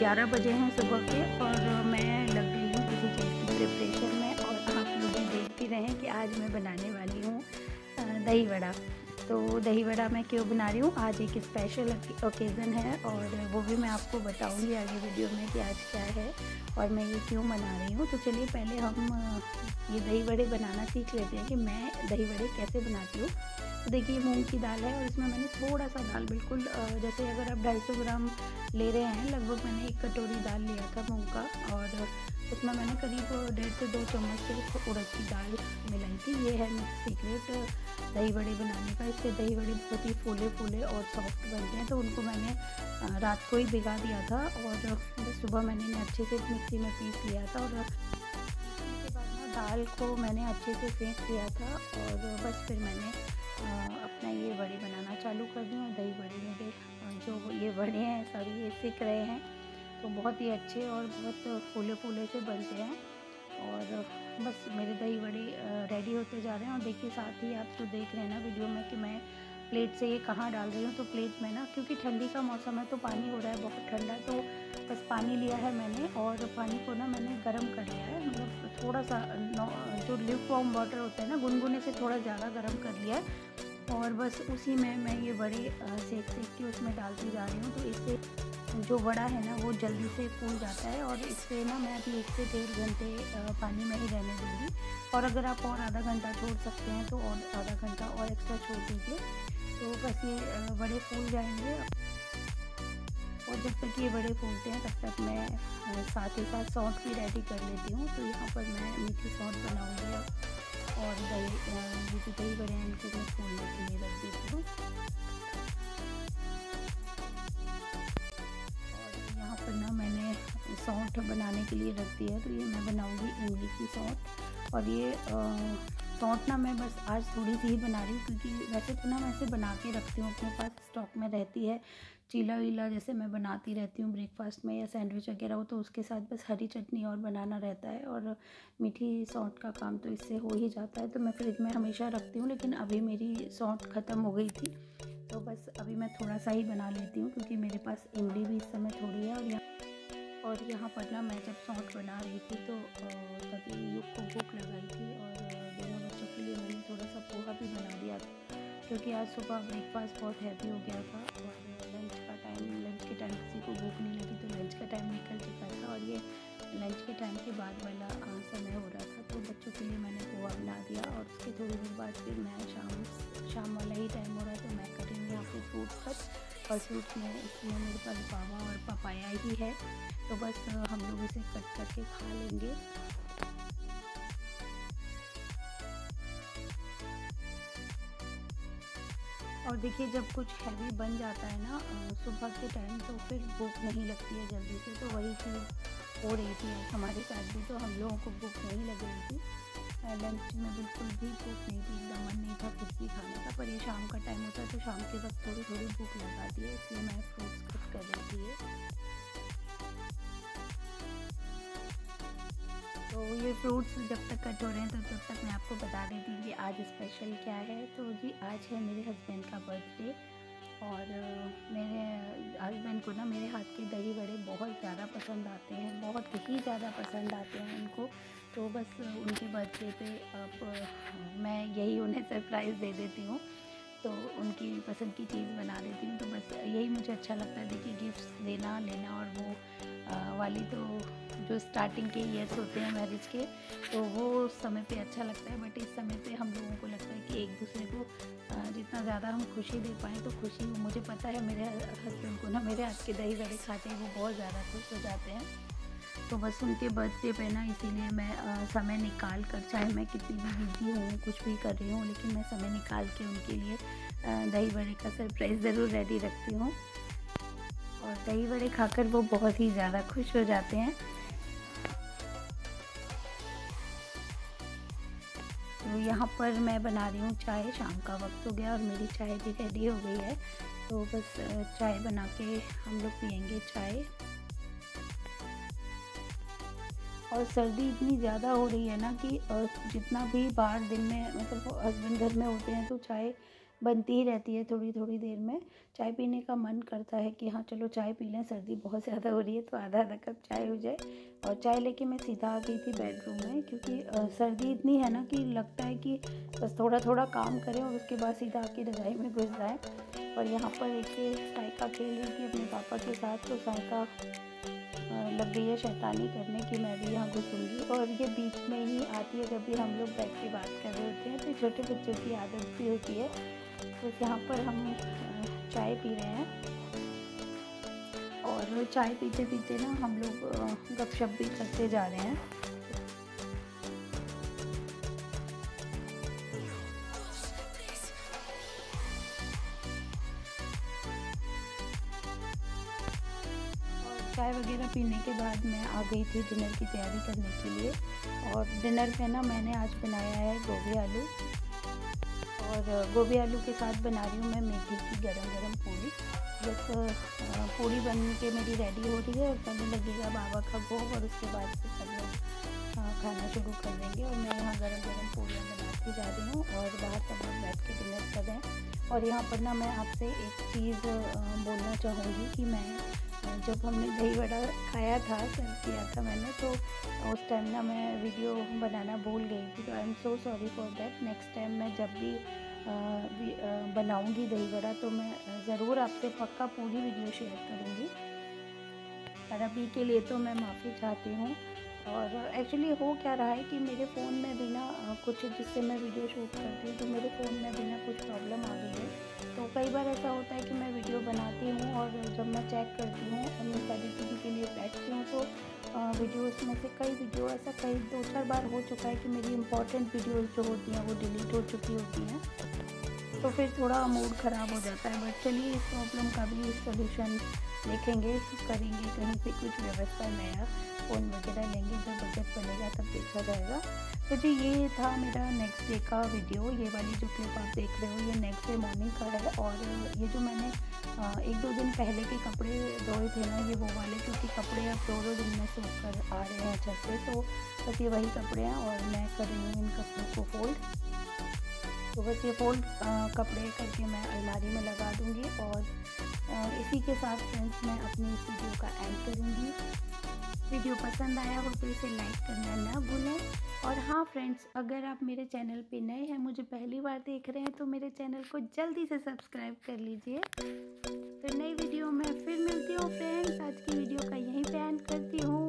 11 बजे हैं सुबह के और मैं लग गई हूँ किसी चीज़ की प्रिपरेशन में। और आप लोग भी देखती रहें कि आज मैं बनाने वाली हूँ दही वड़ा। तो दही वड़ा मैं क्यों बना रही हूँ, आज एक स्पेशल ओकेज़न है और वो भी मैं आपको बताऊँगी आगे वीडियो में कि आज क्या है और मैं ये क्यों बना रही हूँ। तो चलिए पहले हम ये दही वड़े बनाना सीख लेते हैं कि मैं दही वड़े कैसे बनाती हूँ। तो देखिए मूंग की दाल है और इसमें मैंने थोड़ा सा दाल, बिल्कुल जैसे अगर आप 250 ग्राम ले रहे हैं, लगभग मैंने 1 कटोरी दाल लिया था मूंग का और उसमें मैंने करीब 1.5 से 2 चम्मच सिर्फ उड़द की दाल मिलाई थी। ये है मेरा सीक्रेट दही वड़े बनाने का। इससे दही वड़े बहुत ही फूले फूले और सॉफ्ट बनते हैं। तो उनको मैंने रात को ही भिगा दिया था और सुबह मैंने अच्छे से मिक्सी में पीस लिया था और दाल को मैंने अच्छे से फेंट दिया था और बस फिर मैंने अपना ये वड़े बनाना चालू कर दिया। दही वड़े मेरे जो ये वड़े हैं सॉरी ये सिक रहे हैं तो बहुत ही अच्छे और बहुत फूले फूले से बनते हैं। और बस मेरे दही वड़े रेडी होते जा रहे हैं। और देखिए साथ ही आप तो देख रहे हैं ना वीडियो में कि मैं प्लेट से ये कहाँ डाल रही हूँ। तो प्लेट में ना, क्योंकि ठंडी का मौसम है तो पानी हो रहा है बहुत ठंडा, तो बस पानी लिया है मैंने और पानी को ना मैंने गर्म कर लिया है, मतलब थोड़ा सा जो लिक्विड वार्म वाटर होता है ना गुनगुने से थोड़ा ज़्यादा गर्म कर लिया है। और बस उसी में मैं ये वड़े सेक के उसमें डालती जा रही हूँ। तो इससे जो वड़ा है ना वो जल्दी से फूल जाता है और इससे ना मैं अभी 1 से 1.5 घंटे पानी में ही रहने दूँगी। और अगर आप और आधा घंटा छोड़ सकते हैं तो और आधा घंटा और एक्स्ट्रा छोड़ दीजिए। तो बस ये वड़े फूल जाएंगे और जब तक ये बड़े फूलते हैं तब तक मैं साथ ही साथ सॉस भी रेडी कर लेती हूँ। तो यहाँ पर मैं मीठी सॉस बनाऊँगी और दही बड़े इनके मैं फूल लेती हुई रख देती हूँ। और यहाँ पर ना मैंने सॉस बनाने के लिए रख दी है। तो ये मैं बनाऊँगी इमली की सॉस। और ये सॉस ना मैं बस आज थोड़ी सी ही बना रही हूँ क्योंकि वैसे तो ना मैं इसे बना के रखती हूँ, अपने पास स्टॉक में रहती है। चीला वीला जैसे मैं बनाती रहती हूँ ब्रेकफास्ट में या सैंडविच वगैरह हो तो उसके साथ बस हरी चटनी और बनाना रहता है और मीठी सॉस का काम तो इससे हो ही जाता है। तो मैं फ्रिज में हमेशा रखती हूँ, लेकिन अभी मेरी सॉस ख़त्म हो गई थी तो बस अभी मैं थोड़ा सा ही बना लेती हूँ क्योंकि मेरे पास इमली भी इस समय थोड़ी है। और यहाँ पर ना मैं जब सॉस बना रही थी तो तभी युग को भूख लगाई थी और दोनों बच्चों के लिए मैंने थोड़ा सा पोहा भी बना दिया था क्योंकि आज सुबह ब्रेकफास्ट बहुत हैवी हो गया था और लंच के टाइम किसी को भूख नहीं लगी तो लंच का टाइम निकल चुका था और ये लंच के टाइम के बाद वाला समय हो रहा था। तो बच्चों के लिए मैंने पोहा बना दिया और उसके थोड़ी देर बाद फिर मैं शाम वाला ही टाइम हो रहा है तो मैं करेंगे यहाँ पर फ्रूट कट। और फ्रूट में इसमें मेरे पास बावा और पपाया ही है तो बस हम लोग इसे कट करके खा लेंगे। और देखिए जब कुछ हैवी बन जाता है ना सुबह के टाइम तो फिर भूख नहीं लगती है जल्दी से। तो वही चीज़ हो रही थी हमारे साथ भी, तो हम लोगों को भूख नहीं लग रही थी लंच में, बिल्कुल भी भूख नहीं थी, एकदम मन नहीं था कुछ भी खाने का। पर ये शाम का टाइम होता है तो शाम के वक्त थोड़ी थोड़ी भूख लगाती है, इसलिए मैं फ्रूट्स कट कर लेती है। तो ये फ्रूट्स जब तक कट हो रहे हैं तो तब तक मैं आपको बता देती हूँ कि आज स्पेशल क्या है। तो जी आज है मेरे हस्बैंड का बर्थडे और मेरे हस्बैंड को ना मेरे हाथ के दही वड़े बहुत ज़्यादा पसंद आते हैं, बहुत ही ज़्यादा पसंद आते हैं उनको। तो बस उनके बर्थडे पे अब मैं यही उन्हें सरप्राइज़ दे देती हूँ, तो उनकी पसंद की चीज़ बना देती हूँ। तो बस यही मुझे अच्छा लगता है, देखिए गिफ्ट्स देना लेना। और वो वाली तो जो स्टार्टिंग के ईयर्स होते हैं मैरिज के तो वो समय पे अच्छा लगता है, बट इस समय पे हम लोगों को लगता है कि एक दूसरे को जितना ज़्यादा हम खुशी दे पाएँ तो खुशी। मुझे पता है मेरे हस्बैंड को ना मेरे हाथ के दही वड़े खाते हैं वो बहुत ज़्यादा खुश हो जाते हैं। तो बस उनके बर्थडे पे ना इसीलिए मैं समय निकाल कर, चाहे मैं कितनी भी बिजी हूँ कुछ भी कर रही हूँ, लेकिन मैं समय निकाल के उनके लिए दही वड़े का सरप्राइज़ ज़रूर रेडी रखती हूँ। और दही वड़े खाकर वो बहुत ही ज़्यादा खुश हो जाते हैं। तो यहाँ पर मैं बना रही हूँ चाय, शाम का वक्त हो गया और मेरी चाय भी रेडी हो गई है। तो बस चाय बना के हम लोग पियेंगे चाय। और सर्दी इतनी ज़्यादा हो रही है ना कि जितना भी बाहर दिन में, मतलब हस्बैंड घर में होते हैं तो चाय बनती ही रहती है थोड़ी थोड़ी देर में। चाय पीने का मन करता है कि हाँ चलो चाय पी लें, सर्दी बहुत ज़्यादा हो रही है तो आधा आधा कप चाय हो जाए। और चाय लेके मैं सीधा आ गई थी बेडरूम में, क्योंकि सर्दी इतनी है ना कि लगता है कि बस थोड़ा थोड़ा काम करें और उसके बाद सीधा आके रजाई में घुस जाए। और यहाँ पर एक साइका खेल रही थी अपने पापा के साथ, तो साइका लग गई है शैतानी करने की मैं भी यहाँ घुसूँगी। और ये बीच में ही आती है जब भी हम लोग बैठ के बात कर रहे होते हैं, तो छोटे बच्चों की आदत भी होती है। तो यहाँ पर हम चाय पी रहे हैं और चाय पीते पीते ना हम लोग गपशप भी करते जा रहे हैं। चाय वगैरह पीने के बाद मैं आ गई थी डिनर की तैयारी करने के लिए। और डिनर पे ना मैंने आज बनाया है गोभी आलू, और गोभी आलू के साथ बना रही हूँ मैं मेथी की गरम गरम पूरी। जब पूरी बन के मेरी रेडी हो रही है और पहले लगेगा बाबा का भोग, और उसके बाद से सब लोग खाना शुरू कर देंगे। और मैं यहाँ गरम गरम पूरियाँ बनाती जा रही हूँ और बाहर सब लोग बैठ के डिनर कर रहे हैं। और यहाँ पर ना मैं आपसे एक चीज़ बोलना चाहूँगी कि मैं जब हमने दही वड़ा खाया था, सर्व किया था मैंने, तो उस टाइम ना मैं वीडियो बनाना भूल गई थी। तो I am so sorry for that. Next time मैं जब भी बनाऊंगी दही वड़ा तो मैं ज़रूर आपसे पक्का पूरी वीडियो शेयर करूंगी। और अभी के लिए तो मैं माफ़ी चाहती हूँ। और एक्चुअली हो क्या रहा है कि मेरे फ़ोन में भी ना कुछ, जिससे मैं वीडियो शूट करती हूँ तो मेरे फ़ोन में भी ना कुछ प्रॉब्लम आ गई है। तो कई बार ऐसा होता है कि मैं वीडियो बनाती हूँ और जब मैं चेक करती हूँ और एडिटिंग के लिए बैठती हूँ तो वीडियोस में से कई वीडियो, ऐसा कई 2-4 बार हो चुका है कि मेरी इंपॉर्टेंट वीडियोस जो होती हैं वो डिलीट हो चुकी होती हैं। तो फिर थोड़ा मूड ख़राब हो जाता है। बट चलिए इस प्रॉब्लम का भी सोल्यूशन देखेंगे, करेंगे कहीं से कुछ व्यवस्था, नया फ़ोन वगैरह लेंगे, जब बजट बनेगा तब देखा जाएगा। तो जी ये था मेरा नेक्स्ट डे का वीडियो। ये वाली जो क्लिप आप देख रहे हो ये नेक्स्ट डे मॉर्निंग का है। और ये जो मैंने 1-2 दिन पहले के कपड़े धोए थे ना, ये वो वाले, क्योंकि कपड़े अब 2-2 दिन में सूख कर आ रहे हैं छत से, तो बस ये वही कपड़े हैं। और मैं कर रही हूँ इन कपड़ों को फोल्ड, तो बस ये फोल्ड कपड़े करके मैं अलमारी में लगा दूँगी। और इसी के साथ फ्रेंड्स मैं अपनी इस वीडियो का एंड करूँगी। वीडियो पसंद आया हो तो इसे लाइक करना ना भूलें। और हाँ फ्रेंड्स, अगर आप मेरे चैनल पे नए हैं, मुझे पहली बार देख रहे हैं, तो मेरे चैनल को जल्दी से सब्सक्राइब कर लीजिए। तो नई वीडियो में फिर मिलती हूँ फ्रेंड्स। आज की वीडियो का यहीं पे एंड करती हूँ।